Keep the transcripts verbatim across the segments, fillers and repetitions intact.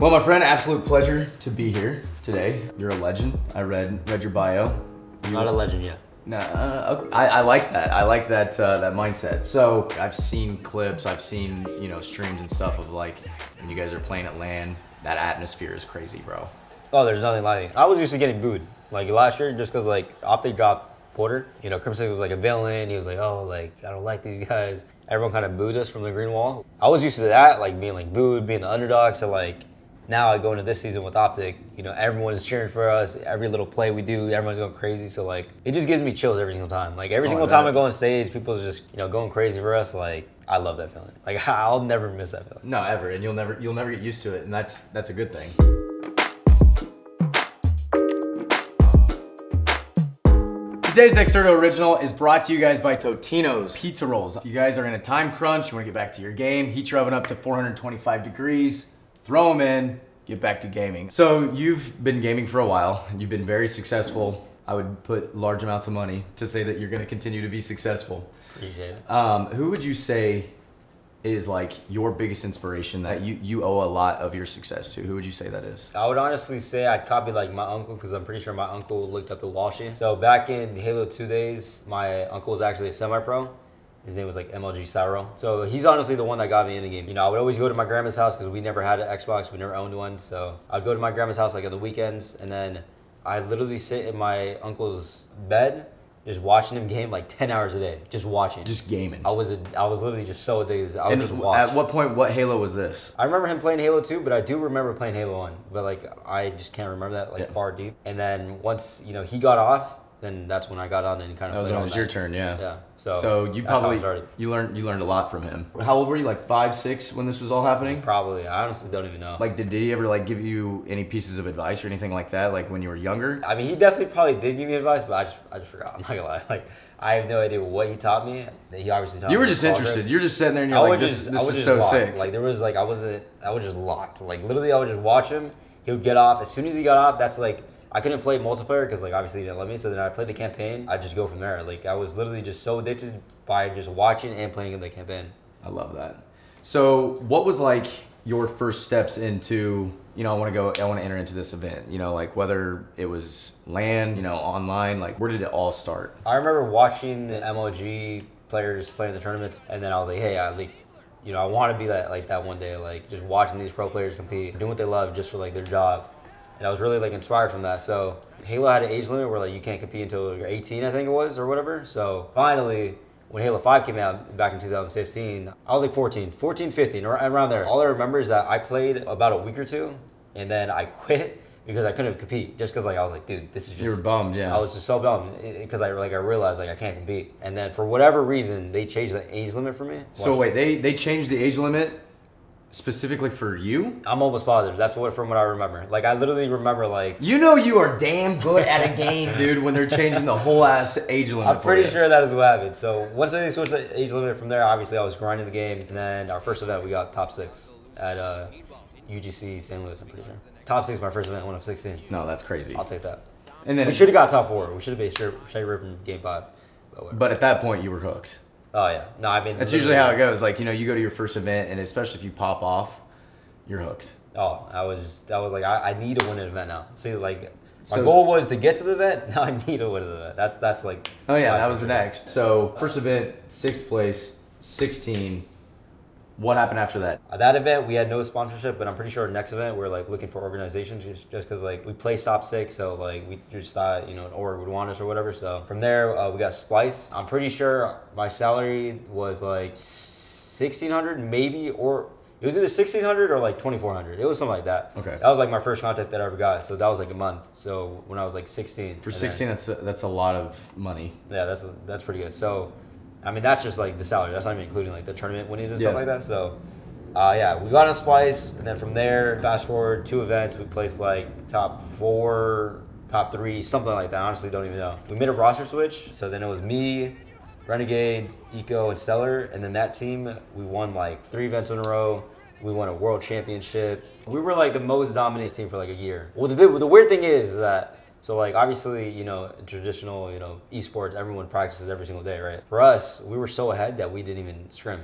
Well, my friend, absolute pleasure to be here today. You're a legend. I read read your bio. You're not a legend yet. No, uh, I, I like that. I like that uh, that mindset. So I've seen clips, I've seen you know streams and stuff of like when you guys are playing at LAN. That atmosphere is crazy, bro. Oh, there's nothing like it. I was used to getting booed like last year just because like Optic dropped Porter. You know, Crimsix was like a villain. He was like, oh, like I don't like these guys. Everyone kind of booed us from the green wall. I was used to that, like being like booed, being the underdog. So like now I go into this season with Optic. You know, everyone is cheering for us. Every little play we do, everyone's going crazy. So like it just gives me chills every single time. Like every oh, single I time I go on stage, people are just you know going crazy for us. Like. I love that feeling. Like I'll never miss that feeling. No, ever, and you'll never you'll never get used to it, and that's that's a good thing. Today's Dexerto Original is brought to you guys by Totino's Pizza Rolls. If you guys are in a time crunch, you wanna get back to your game, heat your oven up to four hundred twenty-five degrees, throw them in, get back to gaming. So you've been gaming for a while, you've been very successful. I would put large amounts of money to say that you're gonna continue to be successful. Appreciate it. Um, who would you say is like your biggest inspiration that you, you owe a lot of your success to? Who would you say that is? I would honestly say I copied like my uncle, because I'm pretty sure my uncle looked up to Walshy. So back in Halo two days, my uncle was actually a semi-pro. His name was like M L G Syro. So he's honestly the one that got me into the game. You know, I would always go to my grandma's house because we never had an Xbox, we never owned one. So I'd go to my grandma's house like on the weekends, and then I literally sit in my uncle's bed, just watching him game like ten hours a day, just watching. Just gaming. I was a, I was literally just so addicted. I would and just watch. At what point, what Halo was this? I remember him playing Halo two, but I do remember playing Halo one. But like, I just can't remember that like yeah. far deep. And then once, you know, he got off, then that's when I got on and kind of. That was, when it was your turn, yeah. Yeah. So, so you probably you learned you learned a lot from him. How old were you? Like five, six when this was all happening? Probably. I honestly don't even know. Like, did, did he ever like give you any pieces of advice or anything like that? Like when you were younger? I mean, he definitely probably did give me advice, but I just I just forgot. I'm not gonna lie. Like, I have no idea what he taught me. He obviously taught me. You were just interested. You're just sitting there and you're like, this this is so sick. Like there was like I wasn't I was just locked. Like literally, I would just watch him. He would get off as soon as he got off. That's like. I couldn't play multiplayer because like obviously they didn't let me, so then I played the campaign. I just go from there. Like I was literally just so addicted by just watching and playing in the campaign. I love that. So what was like your first steps into, you know, I want to go, I want to enter into this event, you know, like whether it was LAN, you know, online, like where did it all start? I remember watching the M L G players playing the tournaments, and then I was like, hey, I like, you know, I want to be that like that one day, like just watching these pro players compete, doing what they love just for like their job. And I was really like inspired from that. So Halo had an age limit where like you can't compete until you're eighteen, I think it was, or whatever. So finally, when Halo five came out back in two thousand fifteen, I was like fourteen, fifteen, around there. All I remember is that I played about a week or two, and then I quit because I couldn't compete. Just because like I was like, dude, this is just. You were bummed, yeah. I was just so bummed because I like I realized like I can't compete. And then for whatever reason, they changed the age limit for me. So wait, they they changed the age limit. Specifically for you? I'm almost positive. That's what from what I remember. Like I literally remember like you know you are damn good at a game, dude, when they're changing the whole ass age limit. I'm pretty for sure that is what happened. So once they switched the age limit from there, obviously I was grinding the game, and then our first event we got top six at uh U G C Saint Louis, I'm pretty sure. Top six my first event when I'm sixteen. No, that's crazy. I'll take that. And then we should have got top four. We should have been straight straight ripping game five. But, but at that point you were hooked. Oh yeah, no, I mean that's usually how it goes. Like you know, you go to your first event, and especially if you pop off, you're hooked. Oh, I was, I was like, I, I need to win an event now. See, like my so, goal was to get to the event. Now I need to win an event. That's that's like. Oh yeah, that was the next. So first event, sixth place, sixteen. What happened after that? At that event, we had no sponsorship, but I'm pretty sure our next event we're like looking for organizations just just because like we play top six, so like we just thought you know an org would want us or whatever. So from there, uh, we got Splyce. I'm pretty sure my salary was like sixteen hundred maybe, or it was either sixteen hundred or like twenty-four hundred. It was something like that. Okay. That was like my first contract that I ever got. So that was like a month. So when I was like sixteen. For sixteen, then, that's a, that's a lot of money. Yeah, that's a, that's pretty good. So. I mean, that's just like the salary. That's not even including like the tournament winnings and yeah. stuff like that. So, uh, yeah, we got on Splyce. And then from there, fast forward two events, we placed like top four, top three, something like that. I honestly don't even know. We made a roster switch. So then it was me, Renegade, Eco, and Stellar. And then that team, we won like three events in a row. We won a world championship. We were like the most dominant team for like a year. Well, the, the weird thing is that so like obviously, you know, traditional, you know, esports, everyone practices every single day, right? For us, we were so ahead that we didn't even scrim.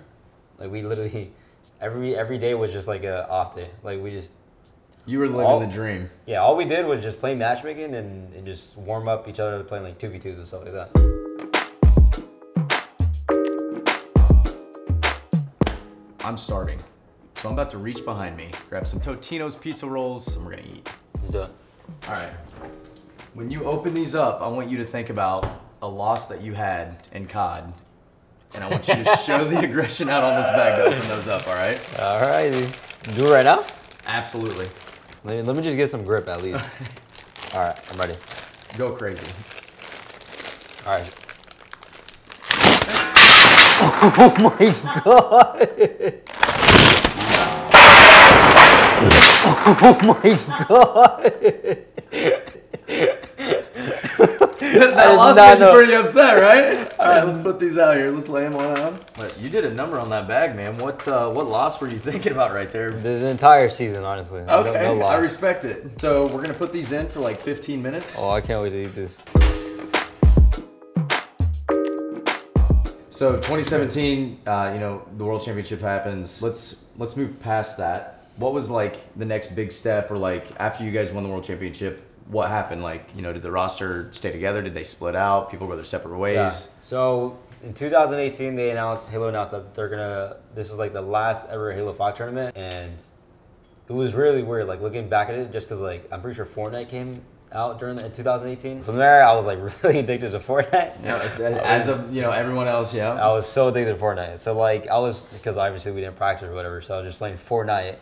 Like we literally, every every day was just like a off day. Like we just You were living all, the dream. Yeah, all we did was just play matchmaking and, and just warm up each other playing like two v twos and stuff like that. I'm starving, so I'm about to reach behind me, grab some Totino's Pizza Rolls, and we're gonna eat. Let's do it. All right. When you open these up, I want you to think about a loss that you had in C O D, and I want you to show the aggression out on this bag to open those up, all right? All right. Do it right now? Absolutely. Let me, let me just get some grip at least. All right, I'm ready. Go crazy. All right. Oh my God. Oh my God. That loss made you pretty upset, right? All right, let's put these out here. Let's lay them on out. But you did a number on that bag, man. What uh, what loss were you thinking about right there? The, the entire season, honestly. Okay, no, no loss. I respect it. So we're going to put these in for like fifteen minutes. Oh, I can't wait to eat this. So twenty seventeen, uh, you know, the World Championship happens. Let's let's move past that. What was like the next big step, or like after you guys won the World Championship, what happened? Like, you know, did the roster stay together? Did they split out? People go their separate ways? Yeah. So in two thousand eighteen, they announced Halo announced that they're gonna. This is like the last ever Halo five tournament, and it was really weird. Like looking back at it, just because like I'm pretty sure Fortnite came out during the, two thousand eighteen. From there, I was like really addicted to Fortnite. Yeah, as, as of, you know, everyone else, yeah. I was so addicted to Fortnite. So like I was, because obviously we didn't practice or whatever, so I was just playing Fortnite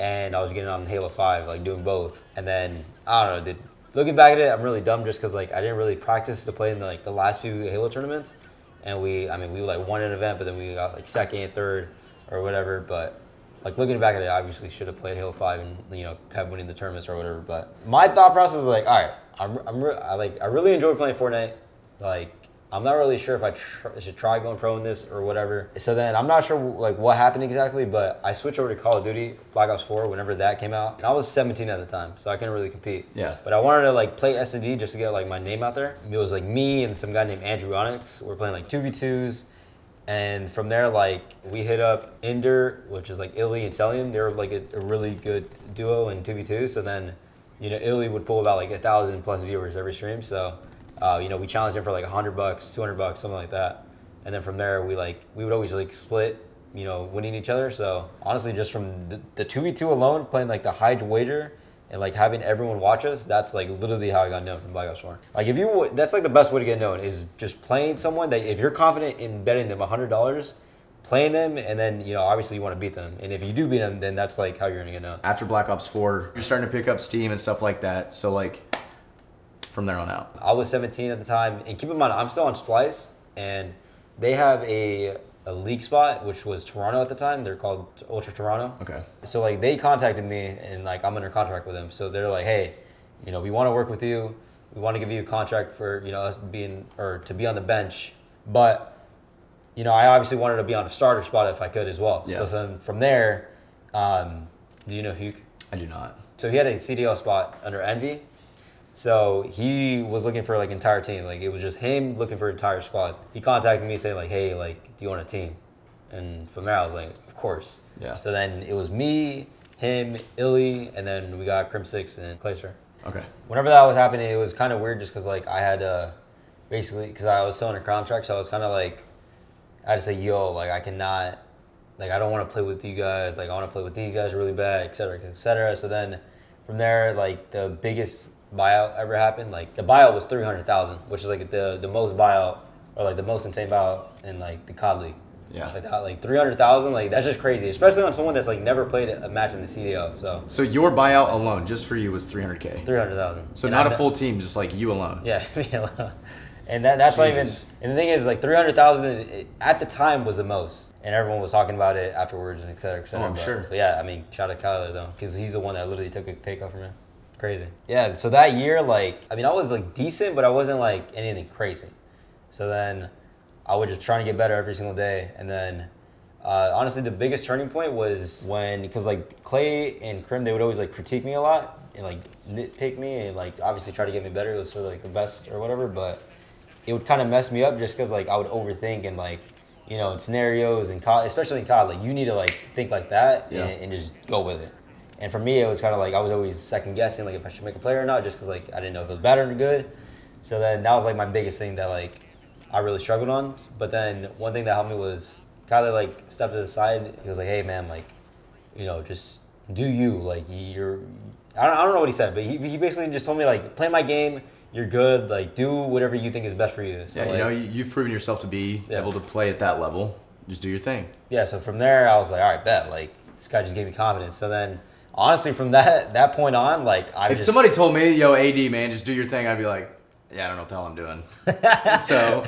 and I was getting on Halo five, like doing both. And then, I don't know, dude, looking back at it, I'm really dumb just because like I didn't really practice to play in the, like the last few Halo tournaments. And we, I mean, we like won an event, but then we got like second, third or whatever. But like looking back at it, I obviously should have played Halo five and, you know, kept winning the tournaments or whatever. But my thought process is like, all right, I'm, I'm re I like I really enjoy playing Fortnite. Like I'm not really sure if I tr should try going pro in this or whatever. So then I'm not sure like what happened exactly, but I switched over to Call of Duty Black Ops four whenever that came out, and I was seventeen at the time, so I couldn't really compete. Yeah. But I wanted to like play S and D just to get like my name out there. It was like me and some guy named Andrew Onyx. We're playing like two v twos. And from there, like, we hit up Ender, which is like iLLeY and Cellium. They were like a, a really good duo in two v two. So then, you know, iLLeY would pull about like a thousand plus viewers every stream. So, uh, you know, we challenged him for like a hundred bucks, two hundred bucks, something like that. And then from there, we like, we would always like split, you know, winning each other. So honestly, just from the, the two v two alone, playing like the high wager and like having everyone watch us, that's like literally how I got known from Black Ops four. Like if you, that's like the best way to get known is just playing someone that if you're confident in betting them a hundred dollars, playing them, and then, you know, obviously you want to beat them. And if you do beat them, then that's like how you're gonna get known. After Black Ops four, you're starting to pick up steam and stuff like that. So like from there on out. I was seventeen at the time, and keep in mind, I'm still on Splyce, and they have a, a league spot, which was Toronto at the time. They're called Ultra Toronto. Okay. So like they contacted me, and like I'm under contract with them. So they're like, hey, you know, we want to work with you. We want to give you a contract for, you know, us being, or to be on the bench. But, you know, I obviously wanted to be on a starter spot if I could as well. Yeah. So then from there, um, do you know Huke? I do not. So he had a C D L spot under Envy. So he was looking for like entire team. Like it was just him looking for entire squad. He contacted me saying like, hey, like, do you want a team? And from there I was like, of course. Yeah. So then it was me, him, iLLeY, and then we got Crimsix and Clayster. Okay. Whenever that was happening, it was kind of weird just because like I had uh, basically, because I was still under contract, so I was kind of like, I had to say, yo, like I cannot, like I don't want to play with you guys. Like I want to play with these guys really bad, et cetera, et cetera. So then from there, like the biggest buyout ever happened. Like the buyout was three hundred thousand, which is like the the most buyout, or like the most insane buyout in like the C O D league. Yeah. Like that, like three hundred thousand, like that's just crazy, especially on someone that's like never played a match in the C D L. So. So your buyout alone, just for you, was three hundred k. Three hundred thousand. So and not I'm, a full team, just like you alone. Yeah, me alone. And that that's Jesus. Not even. And the thing is, like three hundred thousand at the time was the most, and everyone was talking about it afterwards and et cetera, et cetera. Oh, I'm but, sure. But yeah, I mean, shout out Kyler though, because he's the one that literally took a pay cut from him. Crazy. Yeah, so that year, like, I mean, I was, like, decent, but I wasn't, like, anything crazy. So then I was just trying to get better every single day. And then, uh, honestly, the biggest turning point was when, because, like, Clay and Krim, they would always, like, critique me a lot and, like, nitpick me and, like, obviously try to get me better. It was sort of, like, the best or whatever, but it would kind of mess me up just because, like, I would overthink and, like, you know, in scenarios and, especially in C O D, like, you need to, like, think like that yeah. and, and just go with it. And for me, it was kind of like I was always second guessing, like if I should make a player or not, just because like I didn't know if it was bad or good. So then that was like my biggest thing that like I really struggled on. But then one thing that helped me was Kyler like stepped to the side. He was like, "Hey man, like, you know, just do you like you're." I don't, I don't know what he said, but he he basically just told me like, "Play my game. You're good. Like, do whatever you think is best for you." So, yeah, you like, know, you've proven yourself to be yeah. able to play at that level. Just do your thing. Yeah. So from there, I was like, "All right, bet." Like this guy just gave me confidence. So then. Honestly, from that that point on, like I. If just, somebody told me, "Yo, A D man, just do your thing," I'd be like, "Yeah, I don't know what the hell I'm doing." So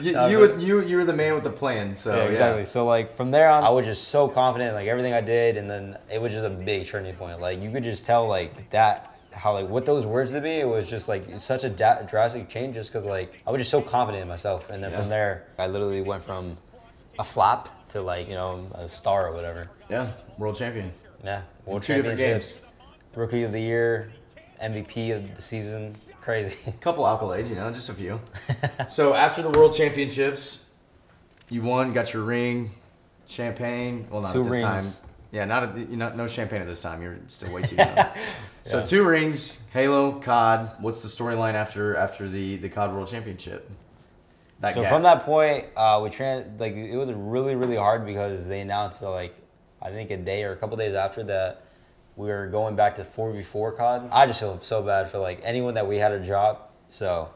you no, you, were, you you were the man with the plan. So yeah, exactly. Yeah. So like from there on, I was just so confident in like everything I did, and then it was just a big turning point. Like you could just tell like that how like what those words to me, it was just like such a drastic change, just because like I was just so confident in myself, and then yeah. from there, I literally went from a flop to like you know a star or whatever. Yeah, world champion. Yeah, World two different games, Rookie of the Year, M V P of the season, crazy. A couple accolades, you know, just a few. So after the World Championships, you won, got your ring, champagne. Well, not two at this rings. time. Yeah, not at the, you know, no champagne at this time. You're still way too young. So yeah. two rings, Halo, C O D. What's the storyline after after the the C O D World Championship? That so gap. From that point, uh, we tran like it was really really hard because they announced that, like. I think a day or a couple days after that, we were going back to four v four C O D. I just feel so bad for like anyone that we had to drop. So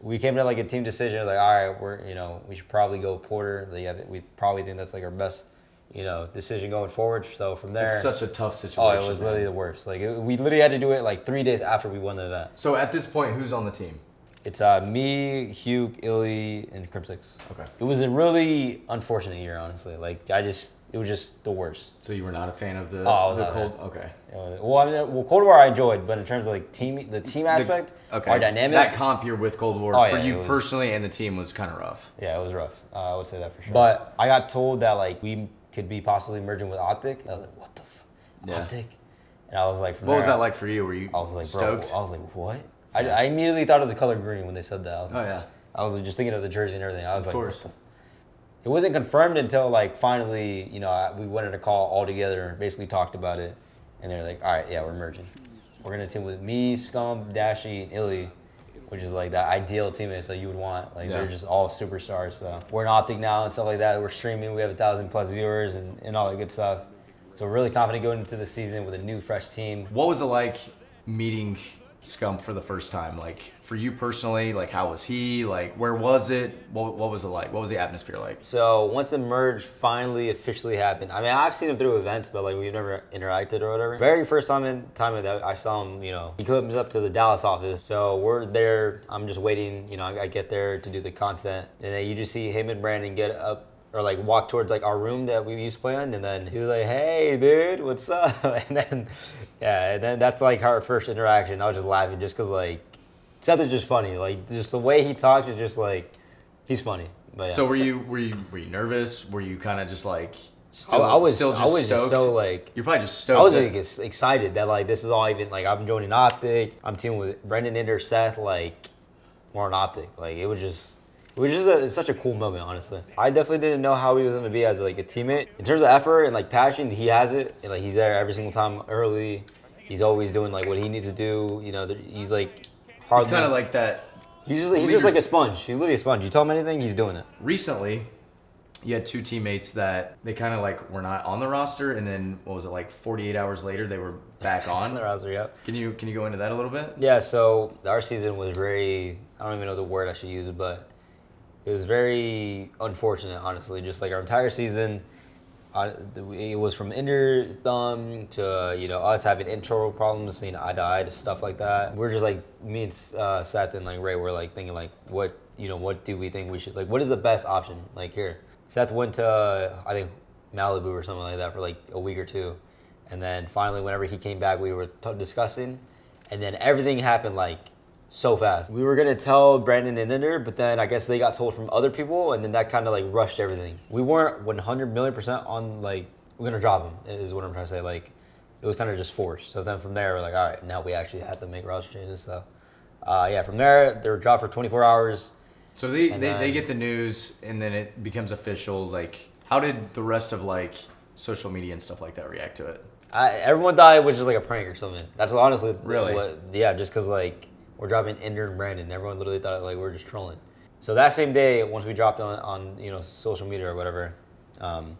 we came to like a team decision, like all right, we're you know we should probably go Porter. Like, we probably think that's like our best you know decision going forward. So from there, it's such a tough situation. Oh, it was man. literally the worst. Like it, we literally had to do it like three days after we won the event. So at this point, who's on the team? It's uh, me, Huke, iLLeY, and Crimsix. Okay. It was a really unfortunate year, honestly. Like I just. It was just the worst. So you were not a fan of the, oh, the Cold War? Okay. Well, I mean, well, Cold War I enjoyed, but in terms of like team, the team aspect, the, okay. our dynamic. That comp year with Cold War oh, for yeah, you was, personally and the team was kind of rough. Yeah, it was rough. Uh, I would say that for sure. But I got told that like we could be possibly merging with Optic. I was like, what the f yeah. Optic? And I was like, from what there, was that like for you? Were you I was like, stoked? Bro, I was like, what? I, I immediately thought of the color green when they said that. I was like, oh yeah. I was just thinking of the jersey and everything. I was of like, course. What the It wasn't confirmed until like finally, you know, we went on a call all together, basically talked about it, and they're like, "All right, yeah, we're merging. We're gonna team with me, Scump, Dashy, and iLLeY, which is like that ideal teammates that you would want. Like yeah. they're just all superstars. So we're in Optic now and stuff like that. We're streaming. We have a thousand plus viewers and, and all that good stuff. So we're really confident going into the season with a new, fresh team. What was it like meeting Scump for the first time? Like for you personally, like how was he? Like where was it? What, what was it like? What was the atmosphere like? So once the merge finally officially happened, I mean I've seen him through events, but like we've never interacted or whatever. Very first time in time that I saw him, you know, he comes up to the Dallas office. So we're there. I'm just waiting. You know, I, I get there to do the content, and then you just see him and Brandon get up. Or like walk towards like our room that we used to play on, and then he was like, "Hey, dude, what's up?" And then, yeah, and then that's like our first interaction. I was just laughing just cause like Seth is just funny. Like just the way he talks is just like he's funny. But yeah. So were you were you were you nervous? Were you kind of just like still I, I was, still just I was stoked? Just so like you're probably just stoked. I was like, that. excited that like this is all even like I'm joining Optic. I'm teaming with Brendan, Inder, Seth, like more on Optic. Like it was just. Which is a, such a cool moment, honestly. I definitely didn't know how he was going to be as like a teammate. In terms of effort and like passion, he has it. And, like he's there every single time early. He's always doing like what he needs to do. You know, he's like hardly. He's kind of like that. He's just, he's just like a sponge. He's literally a sponge. You tell him anything, he's doing it. Recently, you had two teammates that they kind of like were not on the roster, and then what was it like forty-eight hours later they were back on the roster. Yeah. Can you can you go into that a little bit? Yeah. So our season was very. I don't even know the word I should use it, but. It was very unfortunate, honestly. Just like our entire season, uh, it was from Inder's thumb to you know us having internal problems, seeing eye to eye to stuff like that. We're just like me and uh, Seth and like Ray were like thinking like what you know what do we think we should like what is the best option like here. Seth went to uh, I think Malibu or something like that for like a week or two, and then finally whenever he came back we were t discussing, and then everything happened like. So fast. We were gonna tell Brandon and Inder, but then I guess they got told from other people, and then that kind of like rushed everything. We weren't one hundred million percent on like we're gonna drop him is what I'm trying to say. Like it was kind of just forced. So then from there we're like, all right, now we actually have to make roster changes. So uh, yeah, from there they were dropped for twenty-four hours. So they they, then, they get the news, and then it becomes official. Like how did the rest of like social media and stuff like that react to it? I, everyone thought it was just like a prank or something. That's honestly really what, yeah, just because like we're dropping Ender and Brandon. Everyone literally thought like we were just trolling. So that same day, once we dropped on, on you know social media or whatever, um,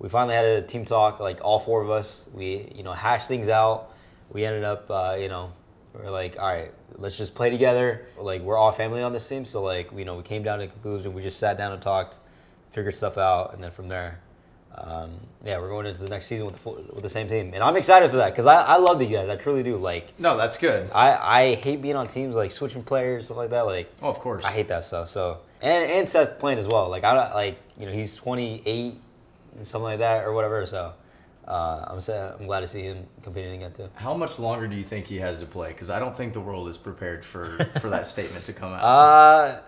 we finally had a team talk. Like all four of us, we you know hashed things out. We ended up uh, you know we're like, all right, let's just play together. Like we're all family on this team, so like you know we came down to a conclusion. We just sat down and talked, figured stuff out, and then from there. Um, yeah, we're going into the next season with the, full, with the same team, and I'm excited for that because I, I love these guys. I truly do. Like, no, that's good. I, I hate being on teams like switching players, stuff like that. Like, oh, of course, I hate that stuff. So, and and Seth playing as well. Like, I like you know he's twenty-eight, something like that or whatever. So, uh, I'm sad, I'm glad to see him competing again too. How much longer do you think he has to play? Because I don't think the world is prepared for for that statement to come out. Uh,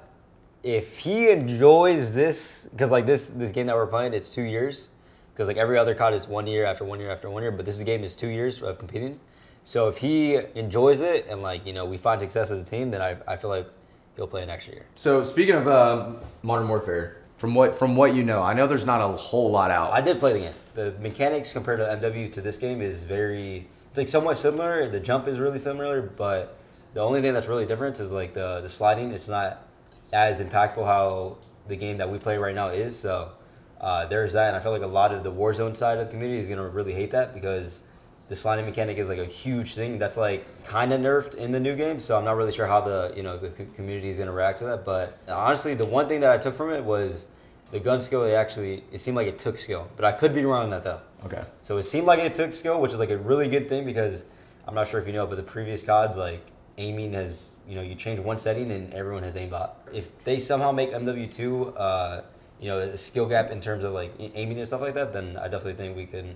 if he enjoys this, because like this this game that we're playing, it's two years. Because like every other C O D is one year after one year after one year, but this game is two years of competing. So if he enjoys it and like you know we find success as a team, then I, I feel like he'll play next year. So speaking of um, Modern Warfare, from what from what you know, I know there's not a whole lot out. I did play the game. The mechanics compared to M W to this game is very it's like somewhat similar. The jump is really similar, but the only thing that's really different is like the the sliding. It's not as impactful how the game that we play right now is. So. Uh, there's that, and I feel like a lot of the Warzone side of the community is going to really hate that because the sliding mechanic is like a huge thing that's like kind of nerfed in the new game, so I'm not really sure how the you know the community is going to react to that. But honestly, the one thing that I took from it was the gun skill. It actually, it seemed like it took skill, but I could be wrong on that though. Okay. So it seemed like it took skill, which is like a really good thing because I'm not sure if you know, but the previous C O Ds, like aiming has, you know, you change one setting and everyone has aimbot. If they somehow make M W two, uh, you know, a skill gap in terms of like aiming and stuff like that, then I definitely think we can.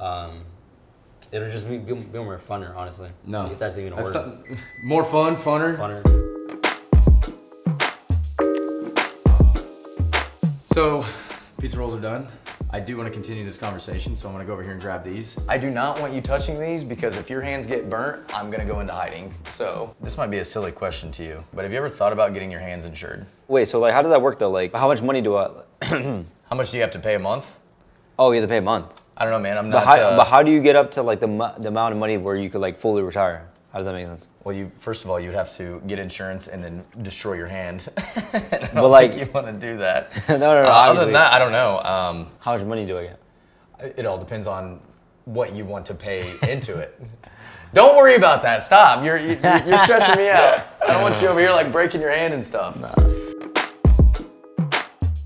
Um, it'll just be, be, be more funner, honestly. No, if that's even a that's word. Some, more fun, funner. Funner. So, pizza rolls are done. I do want to continue this conversation, so I'm gonna go over here and grab these. I do not want you touching these because if your hands get burnt, I'm gonna go into hiding. So, this might be a silly question to you, but have you ever thought about getting your hands insured? Wait, so like, how does that work though? Like, how much money do I? How much do you have to pay a month? Oh, you have to pay a month. I don't know, man. I'm not. But how, uh... but how do you get up to like the the amount of money where you could like fully retire? How does that make sense? Well, you first of all, you'd have to get insurance and then destroy your hand. I don't but like think you want to do that? no, no, no. Uh, other than that, I don't know. Um, how much money do I get? It all depends on what you want to pay into it. Don't worry about that. Stop. You're you're, you're stressing me out. I don't want you over here like breaking your hand and stuff. Nah.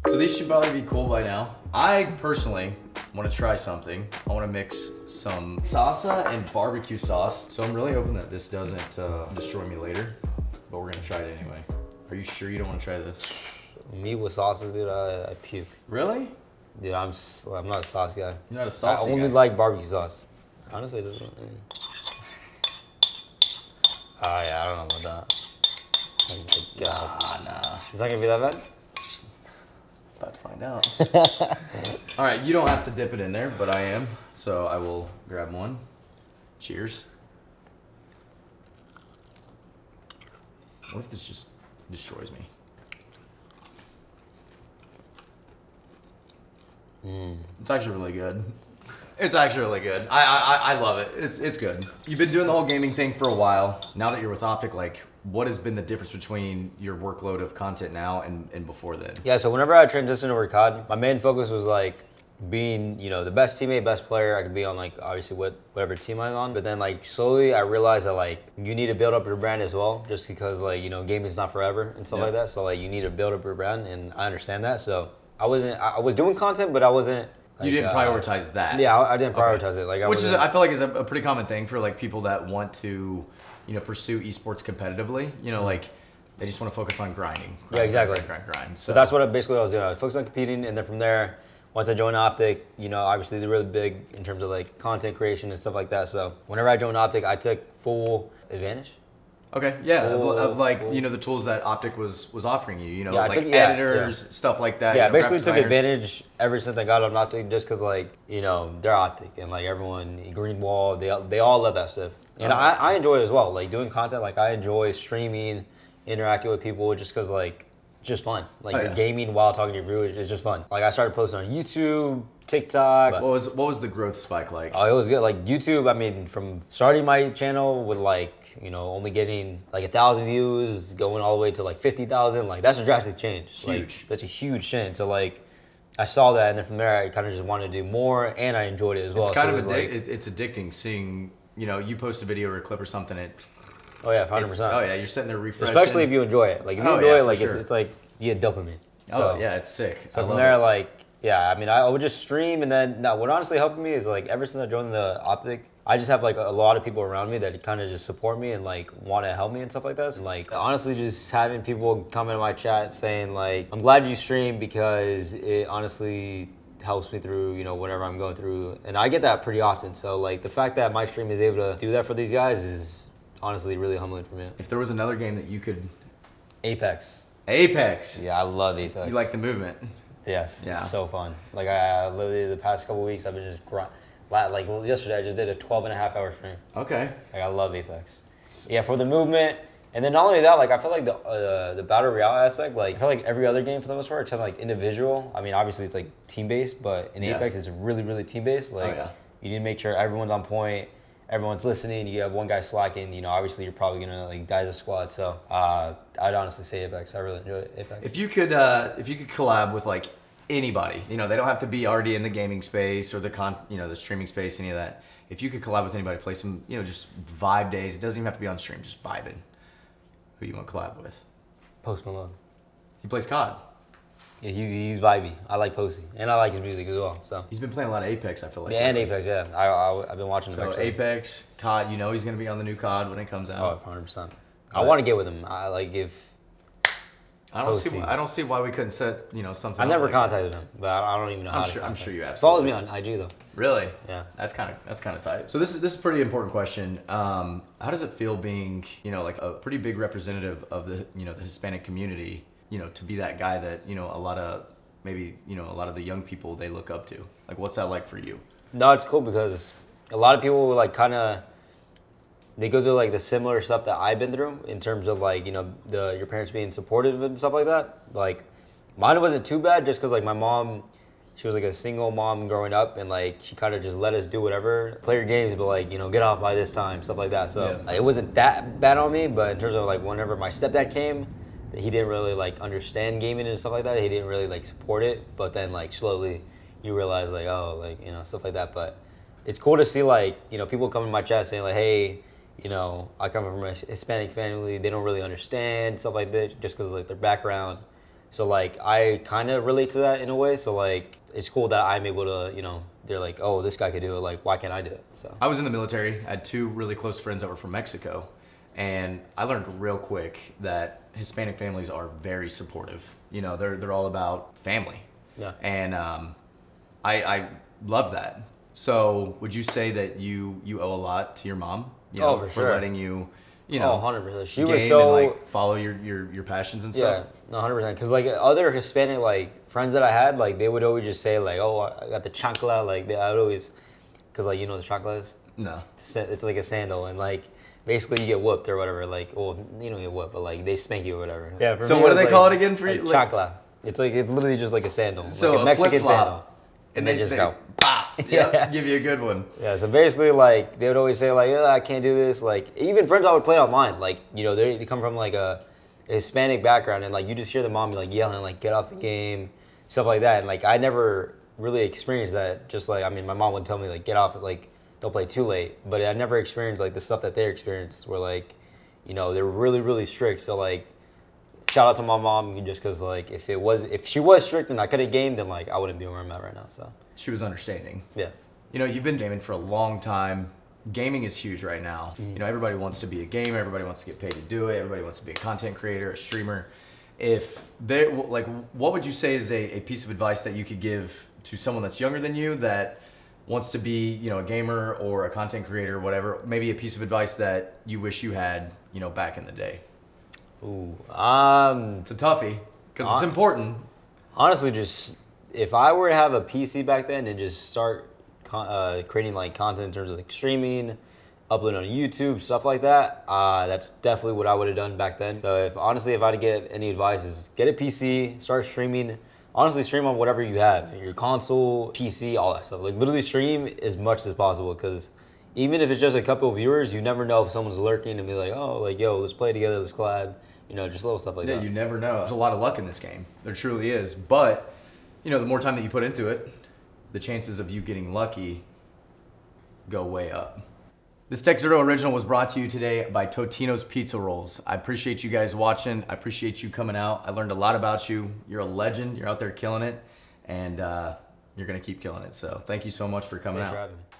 So these should probably be cool by now. I personally want to try something. I want to mix some salsa and barbecue sauce. So I'm really hoping that this doesn't uh, destroy me later, but we're gonna try it anyway. Are you sure you don't want to try this? Me with sauces, dude, I, I puke. Really? Dude, I'm I'm not a sauce guy. You're not a sauce guy? I only guy. like barbecue sauce. Honestly, this one. Ah, uh, yeah, I don't know about that. Oh my God. Nah, nah. It's not gonna be that bad? About to find out. All right, you don't have to dip it in there, but I am, so I will grab one. Cheers. What if this just destroys me? Mm. It's actually really good. It's actually really good. I, I I love it. It's it's good. You've been doing the whole gaming thing for a while. Now that you're with Optic, like, what has been the difference between your workload of content now and, and before then? Yeah, so whenever I transitioned over to C O D, my main focus was like being, you know, the best teammate, best player I could be on, like obviously what whatever team I'm on. But then like slowly I realized that like you need to build up your brand as well, just because like, you know, gaming is not forever and stuff yeah. like that. So like you need to build up your brand, and I understand that. So I wasn't, I was doing content, but I wasn't. Like, you didn't uh, prioritize that. Yeah, I, I didn't prioritize okay. it. Like, I Which is, I feel like is a, a pretty common thing for like people that want to, you know, pursue esports competitively, you know, mm-hmm. like they just want to focus on grinding. Grind, yeah, exactly. Grind, grind, grind. So. so that's what I basically was doing. I was focused on competing, and then from there, once I joined Optic, you know, obviously they're really big in terms of like content creation and stuff like that. So whenever I joined Optic, I took full advantage. Okay, yeah, full, of, of like, full. you know, the tools that Optic was was offering you, you know, yeah, like took, yeah, editors, yeah. stuff like that. Yeah, you know, basically took advantage ever since I got on Optic, just because like, you know, they're Optic, and like everyone, Greenwall, they, they all love that stuff. And oh. I, I enjoy it as well, like doing content, like I enjoy streaming, interacting with people, just because like, just fun. Like oh, you're yeah. gaming while talking to your viewers, it's just fun. Like I started posting on YouTube, TikTok. What was what was the growth spike like? Oh, it was good. Like YouTube, I mean, from starting my channel with like, you know, only getting like a thousand views, going all the way to like fifty thousand, like that's a drastic change. Huge. Like, that's a huge change. So like, I saw that, and then from there, I kind of just wanted to do more, and I enjoyed it as well. It's kind so of it like, it's, it's addicting seeing, you know, you post a video or a clip or something, it. Oh yeah, one hundred percent. Oh yeah, you're sitting there refreshing. Especially if you enjoy it. Like if you oh, enjoy yeah, it, like sure. it's, it's like you get dopamine. So, oh yeah, it's sick. So I from there, it. like yeah, I mean, I would just stream, and then now what honestly helped me is like ever since I joined the Optic, I just have like a lot of people around me that kind of just support me and like want to help me and stuff like that. And like honestly, just having people come into my chat saying like, I'm glad you stream because it honestly helps me through, you know, whatever I'm going through. And I get that pretty often. So like the fact that my stream is able to do that for these guys is honestly really humbling for me. If there was another game that you could... Apex. Apex? Yeah, I love Apex. You like the movement? Yes, yeah. It's so fun. Like I, I literally the past couple weeks I've been just grinding. Like yesterday, I just did a twelve and a half hour stream. Okay. Like I love Apex. Yeah, for the movement, and then not only that, like I feel like the uh, the battle royale aspect, like I feel like every other game for the most part, it's kind of like individual. I mean, obviously it's like team based, but in yeah. Apex, it's really really team based. Like oh, yeah. you need to make sure everyone's on point, everyone's listening. You have one guy slacking, you know, obviously you're probably gonna like die the squad. So uh, I'd honestly say Apex. I really enjoy Apex. If you could, uh, if you could collab with like anybody, you know, they don't have to be already in the gaming space or the con, you know, the streaming space, any of that. If you could collab with anybody, play some, you know, just vibe days. It doesn't even have to be on stream, just vibing. Who you want to collab with? Post Malone. He plays C O D. Yeah, he's he's vibey. I like Posty, and I like his music as well. So he's been playing a lot of Apex. I feel like. Yeah, and Apex. Yeah, I, I I've been watching. So Apex, Apex C O D. You know, he's gonna be on the new C O D when it comes out. Oh, one hundred percent. I want to get with him. I like if. I don't Posty. see. Why, I don't see why we couldn't set, you know, something. I never like contacted that. him, but I don't even know. I'm how sure. To I'm sure you absolutely follows me on I G though. Really? Yeah. That's kind of that's kind of tight. So this is this is a pretty important question. Um, how does it feel being, you know, like a pretty big representative of the, you know, the Hispanic community? You know, to be that guy that, you know, a lot of maybe, you know, a lot of the young people they look up to. Like, what's that like for you? No, it's cool because a lot of people like kind of. They go through like the similar stuff that I've been through in terms of like, you know, the your parents being supportive and stuff like that. Like mine wasn't too bad just because like my mom, she was like a single mom growing up, and like she kind of just let us do whatever, play your games, but like, you know, get off by this time, stuff like that. So yeah. like, it wasn't that bad on me, but in terms of like whenever my stepdad came, he didn't really like understand gaming and stuff like that. He didn't really like support it, but then like slowly you realize like, oh, like, you know, stuff like that. But it's cool to see like, you know, people come in my chat saying like, hey, you know, I come from a Hispanic family, they don't really understand stuff like that just because of like their background. So like I kind of relate to that in a way. So like it's cool that I'm able to, you know, they're like, oh, this guy could do it, like why can't I do it? So I was in the military. I had two really close friends that were from Mexico, and I learned real quick that Hispanic families are very supportive. You know, they're they're all about family. Yeah. And um, I I love that. So would you say that you you owe a lot to your mom? You know, oh, for, for sure. letting you, you know, oh, one hundred percent. She was so and, like, follow your, your your passions and stuff. Yeah, one hundred percent. Because like other Hispanic like friends that I had, like they would always just say like, "Oh, I got the chancla." Like they, I would always, because like you know what the chancla is? No. It's, it's like a sandal, and like basically you get whooped or whatever. Like, well, you don't get whooped, but like they spank you or whatever. Yeah. So me, what do they like, call it again for you? Like, chancla. It's like it's literally just like a sandal, so like a Mexican sandal, and, and they, they just they, go. Yeah, give you a good one. Yeah, so basically, like, they would always say, like, oh, I can't do this. Like, even friends I would play online, like, you know, they come from, like, a, a Hispanic background, and, like, you just hear the mom, like, yelling, like, get off the game, stuff like that. And, like, I never really experienced that. Just, like, I mean, my mom would tell me, like, get off, like, don't play too late. But I never experienced, like, the stuff that they experienced where, like, you know, they were really, really strict. So, like, shout out to my mom just because, like, if it was, if she was strict and I could have gamed, then, like, I wouldn't be where I'm at right now, so. She was understanding. Yeah. You know, you've been gaming for a long time. Gaming is huge right now. Mm. You know, everybody wants to be a gamer. Everybody wants to get paid to do it. Everybody wants to be a content creator, a streamer. If they, like, what would you say is a, a piece of advice that you could give to someone that's younger than you that wants to be, you know, a gamer or a content creator, whatever, maybe a piece of advice that you wish you had, you know, back in the day? Ooh, um. It's a toughie, because it's important. Honestly, just... If I were to have a P C back then and just start uh, creating like content in terms of like streaming, upload on YouTube, stuff like that. Uh, that's definitely what I would have done back then. So if honestly, if I had to give any advice, is get a P C, start streaming. Honestly, stream on whatever you have, your console, P C, all that stuff. Like literally stream as much as possible, because even if it's just a couple of viewers, you never know if someone's lurking and be like, oh, like, yo, let's play together, let's collab. You know, just little stuff like yeah, that. Yeah, you never know. There's a lot of luck in this game. There truly is. But, you know, the more time that you put into it, the chances of you getting lucky go way up. This Dexerto original was brought to you today by Totino's Pizza Rolls. I appreciate you guys watching. I appreciate you coming out. I learned a lot about you. You're a legend. You're out there killing it, and uh, you're going to keep killing it. So thank you so much for coming Thanks out. For having me.